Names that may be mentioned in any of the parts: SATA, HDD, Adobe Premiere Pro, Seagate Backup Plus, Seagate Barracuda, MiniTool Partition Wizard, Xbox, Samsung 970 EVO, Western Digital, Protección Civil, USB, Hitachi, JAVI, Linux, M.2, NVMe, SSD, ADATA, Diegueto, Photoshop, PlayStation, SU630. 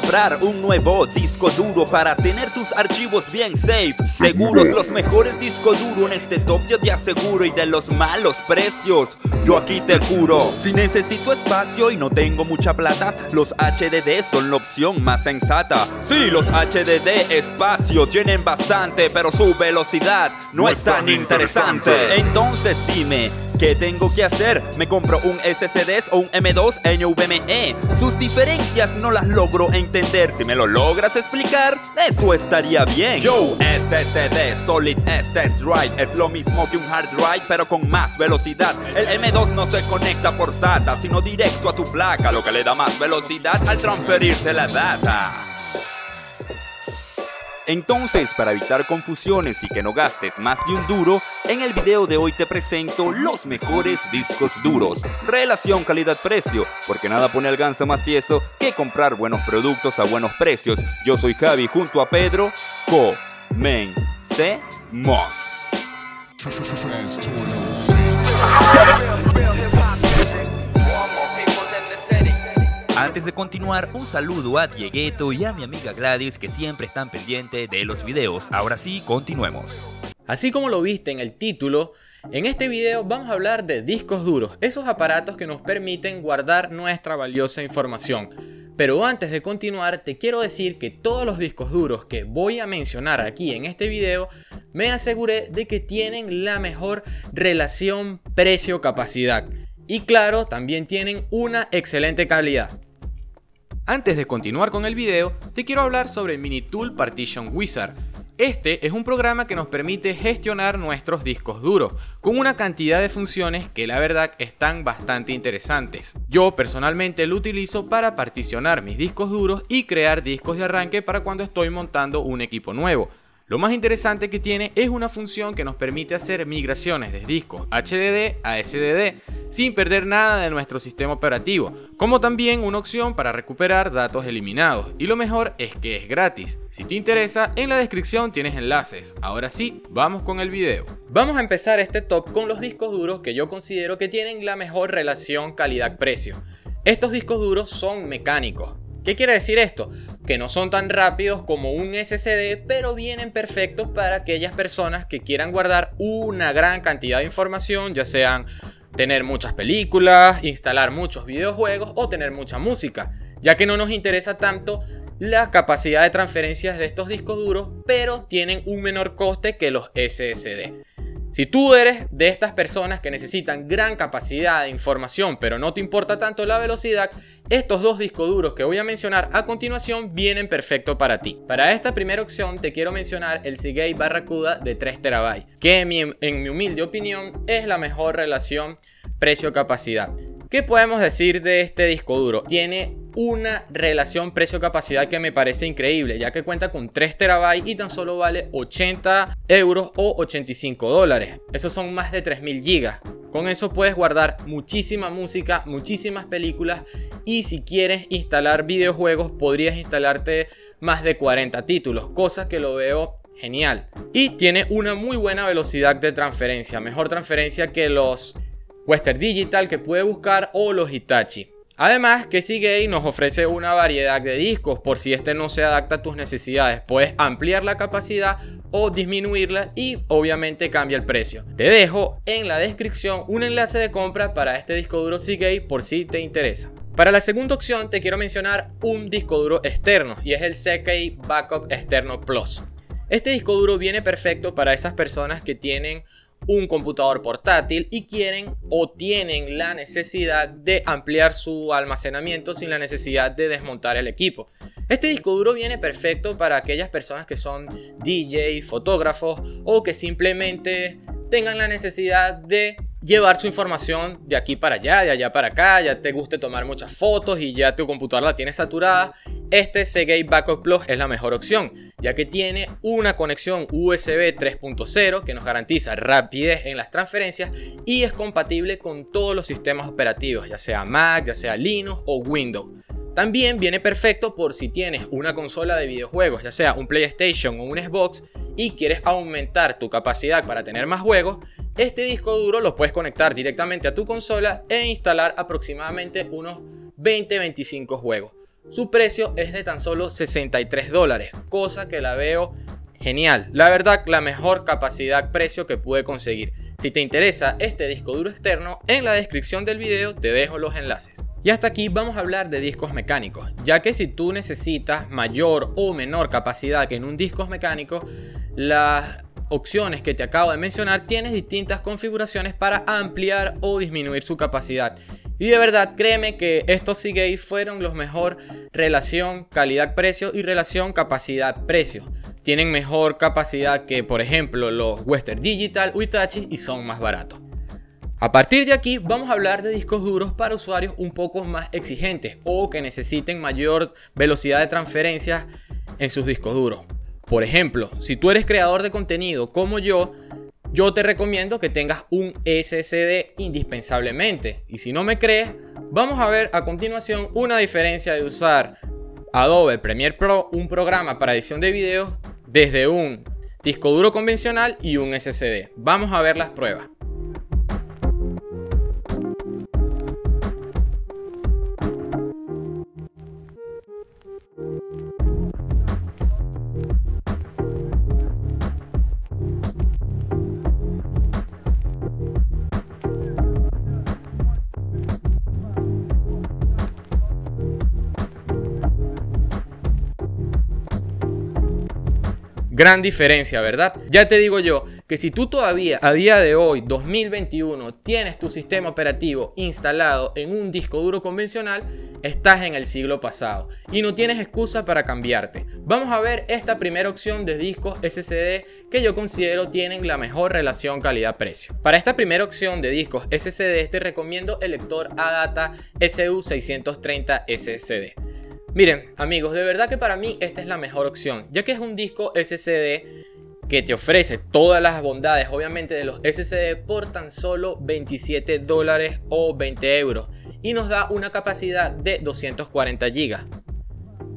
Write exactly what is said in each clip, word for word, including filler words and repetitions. comprar un nuevo disco duro para tener tus archivos bien safe, seguros, los mejores discos duros en este top yo te aseguro y de los malos precios, yo aquí te juro. Si necesito espacio y no tengo mucha plata, los H D D son la opción más sensata. Sí, los H D D espacio tienen bastante, pero su velocidad no, no es tan interesante. interesante. Entonces dime, ¿qué tengo que hacer? ¿Me compro un S S D o un M dos N V M E? Sus diferencias no las logro entender. Si me lo logras explicar, eso estaría bien. Yo, S S D, Solid State Drive, es lo mismo que un hard drive, pero con más velocidad. El M dos no se conecta por SATA, sino directo a tu placa, lo que le da más velocidad al transferirse la data. Entonces, para evitar confusiones y que no gastes más de un duro, en el video de hoy te presento los mejores discos duros, relación calidad-precio, porque nada pone al ganso más tieso que comprar buenos productos a buenos precios. Yo soy Javi, junto a Pedro, comencemos. Antes de continuar, un saludo a Diegueto y a mi amiga Gladys que siempre están pendientes de los videos. Ahora sí, continuemos. Así como lo viste en el título, en este video vamos a hablar de discos duros, esos aparatos que nos permiten guardar nuestra valiosa información. Pero antes de continuar, te quiero decir que todos los discos duros que voy a mencionar aquí en este video, me aseguré de que tienen la mejor relación precio-capacidad. Y claro, también tienen una excelente calidad. Antes de continuar con el video, te quiero hablar sobre el MiniTool Partition Wizard. Este es un programa que nos permite gestionar nuestros discos duros, con una cantidad de funciones que la verdad están bastante interesantes. Yo personalmente lo utilizo para particionar mis discos duros y crear discos de arranque para cuando estoy montando un equipo nuevo. Lo más interesante que tiene es una función que nos permite hacer migraciones de discos H D D a S D D sin perder nada de nuestro sistema operativo, como también una opción para recuperar datos eliminados, y lo mejor es que es gratis. Si te interesa, en la descripción tienes enlaces. Ahora sí, vamos con el video. Vamos a empezar este top con los discos duros que yo considero que tienen la mejor relación calidad-precio. Estos discos duros son mecánicos. ¿Qué quiere decir esto? Que no son tan rápidos como un S S D, pero vienen perfectos para aquellas personas que quieran guardar una gran cantidad de información, ya sean tener muchas películas, instalar muchos videojuegos o tener mucha música, ya que no nos interesa tanto la capacidad de transferencias de estos discos duros, pero tienen un menor coste que los S S D. Si tú eres de estas personas que necesitan gran capacidad de información pero no te importa tanto la velocidad, estos dos discos duros que voy a mencionar a continuación vienen perfectos para ti. Para esta primera opción te quiero mencionar el Seagate Barracuda de tres terabytes, que en mi, en mi humilde opinión es la mejor relación precio-capacidad. ¿Qué podemos decir de este disco duro? Tiene una relación precio-capacidad que me parece increíble, ya que cuenta con tres terabytes y tan solo vale ochenta euros o ochenta y cinco dólares. Esos son más de tres mil gigas. Con eso puedes guardar muchísima música, muchísimas películas, y si quieres instalar videojuegos podrías instalarte más de cuarenta títulos, cosa que lo veo genial. Y tiene una muy buena velocidad de transferencia, mejor transferencia que los Western Digital que puede buscar o los Hitachi. Además que Seagate nos ofrece una variedad de discos por si este no se adapta a tus necesidades. Puedes ampliar la capacidad o disminuirla y obviamente cambia el precio. Te dejo en la descripción un enlace de compra para este disco duro Seagate por si te interesa. Para la segunda opción te quiero mencionar un disco duro externo y es el Seagate Backup Externo Plus. Este disco duro viene perfecto para esas personas que tienen un computador portátil y quieren o tienen la necesidad de ampliar su almacenamiento sin la necesidad de desmontar el equipo. Este disco duro viene perfecto para aquellas personas que son D J, fotógrafos o que simplemente tengan la necesidad de llevar su información de aquí para allá, de allá para acá, ya te guste tomar muchas fotos y ya tu computadora la tienes saturada. Este Seagate Backup Plus es la mejor opción, ya que tiene una conexión U S B tres punto cero que nos garantiza rapidez en las transferencias y es compatible con todos los sistemas operativos, ya sea Mac, ya sea Linux o Windows. También viene perfecto por si tienes una consola de videojuegos, ya sea un PlayStation o un Xbox, y quieres aumentar tu capacidad para tener más juegos. Este disco duro lo puedes conectar directamente a tu consola e instalar aproximadamente unos veinte a veinticinco juegos. Su precio es de tan solo sesenta y tres dólares, cosa que la veo genial. La verdad, la mejor capacidad-precio que pude conseguir. Si te interesa este disco duro externo, en la descripción del video te dejo los enlaces. Y hasta aquí vamos a hablar de discos mecánicos, ya que si tú necesitas mayor o menor capacidad que en un disco mecánico, las opciones que te acabo de mencionar tienes distintas configuraciones para ampliar o disminuir su capacidad. Y de verdad, créeme que estos Seagate fueron los mejor relación calidad-precio y relación capacidad-precio. Tienen mejor capacidad que, por ejemplo, los Western Digital o Hitachi, y son más baratos. A partir de aquí vamos a hablar de discos duros para usuarios un poco más exigentes o que necesiten mayor velocidad de transferencias en sus discos duros. Por ejemplo, si tú eres creador de contenido como yo, yo te recomiendo que tengas un ese ese de indispensablemente. Y si no me crees, vamos a ver a continuación una diferencia de usar Adobe Premiere Pro, un programa para edición de videos, desde un disco duro convencional y un ese ese de. Vamos a ver las pruebas. Gran diferencia, ¿verdad? Ya te digo yo que si tú todavía a día de hoy, dos mil veintiuno, tienes tu sistema operativo instalado en un disco duro convencional, estás en el siglo pasado y no tienes excusa para cambiarte. Vamos a ver esta primera opción de discos ese ese de que yo considero tienen la mejor relación calidad-precio. Para esta primera opción de discos ese ese de te recomiendo el lector ADATA ese u seiscientos treinta ese ese de. Miren amigos, de verdad que para mí esta es la mejor opción, ya que es un disco ese ese de que te ofrece todas las bondades obviamente de los ese ese de por tan solo veintisiete dólares o veinte euros, y nos da una capacidad de doscientos cuarenta gigas.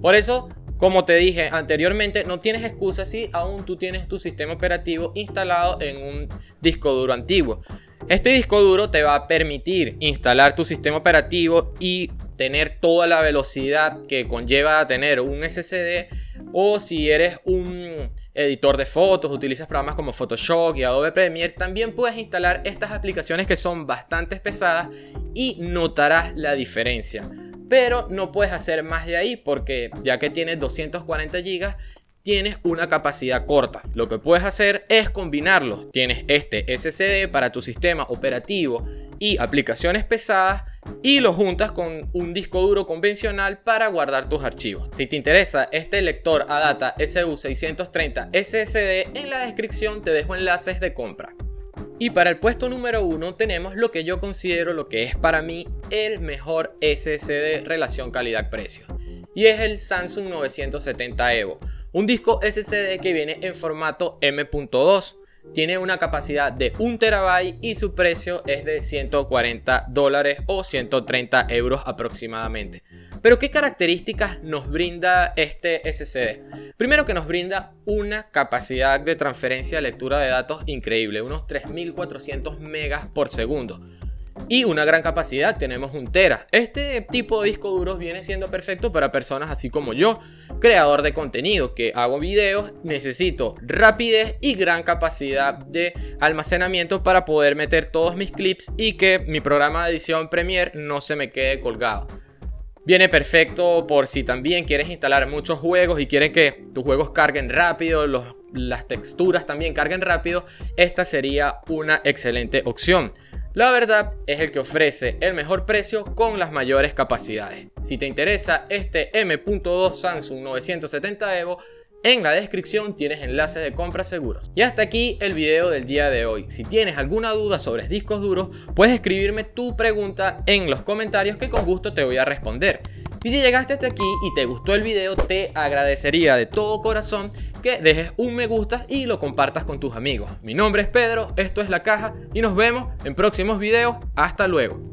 Por eso, como te dije anteriormente, no tienes excusa si aún tú tienes tu sistema operativo instalado en un disco duro antiguo. Este disco duro te va a permitir instalar tu sistema operativo y tener toda la velocidad que conlleva tener un ese ese de, o si eres un editor de fotos, utilizas programas como Photoshop y Adobe Premiere, también puedes instalar estas aplicaciones que son bastante pesadas y notarás la diferencia. Pero no puedes hacer más de ahí, porque ya que tienes doscientos cuarenta gigas tienes una capacidad corta. Lo que puedes hacer es combinarlos. Tienes este ese ese de para tu sistema operativo y aplicaciones pesadas, y lo juntas con un disco duro convencional para guardar tus archivos. Si te interesa este lector ADATA ese u seiscientos treinta ese ese de, en la descripción te dejo enlaces de compra. Y para el puesto número uno tenemos lo que yo considero, lo que es para mí el mejor ese ese de relación calidad-precio, y es el Samsung novecientos setenta EVO, un disco ese ese de que viene en formato eme punto dos. Tiene una capacidad de un terabyte y su precio es de ciento cuarenta dólares o ciento treinta euros aproximadamente. Pero ¿qué características nos brinda este ese ese de? Primero, que nos brinda una capacidad de transferencia de lectura de datos increíble, unos tres mil cuatrocientos megas por segundo. Y una gran capacidad, tenemos un tera. Este tipo de disco duros viene siendo perfecto para personas así como yo, creador de contenido, que hago videos, necesito rapidez y gran capacidad de almacenamiento para poder meter todos mis clips y que mi programa de edición Premiere no se me quede colgado. Viene perfecto por si también quieres instalar muchos juegos y quieres que tus juegos carguen rápido, los, las texturas también carguen rápido. Esta sería una excelente opción. La verdad es el que ofrece el mejor precio con las mayores capacidades. Si te interesa este eme punto dos Samsung novecientos setenta EVO, en la descripción tienes enlaces de compra seguros. Y hasta aquí el video del día de hoy. Si tienes alguna duda sobre discos duros, puedes escribirme tu pregunta en los comentarios que con gusto te voy a responder. Y si llegaste hasta aquí y te gustó el video, te agradecería de todo corazón que dejes un me gusta y lo compartas con tus amigos. Mi nombre es Pedro, esto es La Caja y nos vemos en próximos videos. Hasta luego.